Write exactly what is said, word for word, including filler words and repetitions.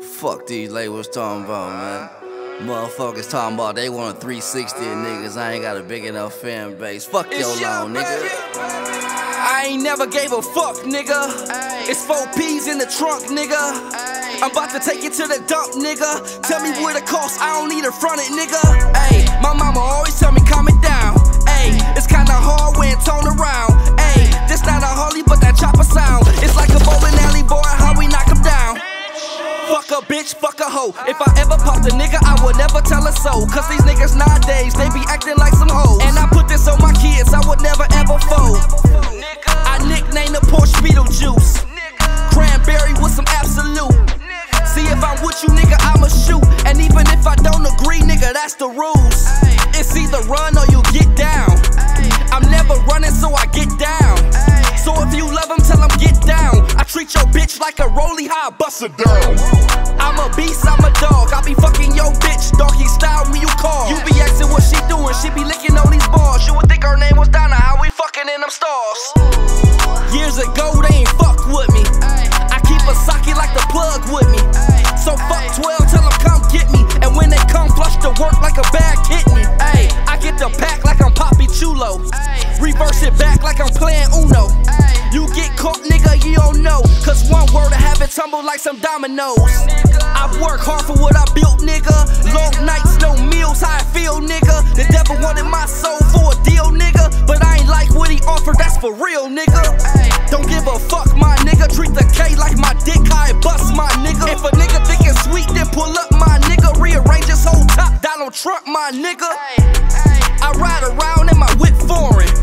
Fuck these labels talking about, man. Motherfuckers talking about they want a three sixty and niggas. I ain't got a big enough fan base. Fuck your loan, nigga. I ain't never gave a fuck, nigga. It's four P's in the trunk, nigga. I'm about to take you to the dump, nigga. Tell me where the cost, I don't need a front it, nigga. Ayy, my mama always tell me calm it down. Ayy, it's kinda hard when it's on around. Ayy, this not a Harley, but that chopper sound. It's like a bowling alley, boy, how we knock him down. Fuck a bitch, fuck a hoe. If I ever popped a nigga, I would never tell a soul. Cause these niggas nowadays, they be acting like some hoes. And I put this on my kids, I would never ever fold. I nicknamed the Porsche Beetlejuice. Cranberry with some absolute. See if I'm with you, nigga, I'ma shoot. And even if I don't agree, nigga, that's the rules. It's either run or you get down. I'm never running, so I get down. So if you love him, tell him get down. I treat your bitch like a rollie, how I bust her down. I'm a beast, I'm a dog. I be fucking your bitch, doggy style when you call. You be asking what she doing, she be licking on these balls. You would think her name was Donna, how we fucking in them stars. Years ago, they ain't fuck with me. I keep a socket like the plug with me. So fuck twelve, tell them come get me. And when they come, flush the work like a bad kidney. Ay, I get the pack like I'm Poppy Chulo. Reverse it back like I'm playing Uno. You get caught, nigga, you don't know. Cause one word to have it tumble like some dominoes. I've worked hard for what I built, nigga. Long nights, no meals, how I feel, nigga. The devil wanted my soul for a deal, nigga. But I ain't like what he offered, that's for real, nigga. Don't give a fuck, my nigga. Treat the K like my dick, how it busts, my nigga. If a nigga think it's sweet, then pull up, my nigga. Rearrange his whole top, Donald Trump, my nigga. I ride around in my whip foreign.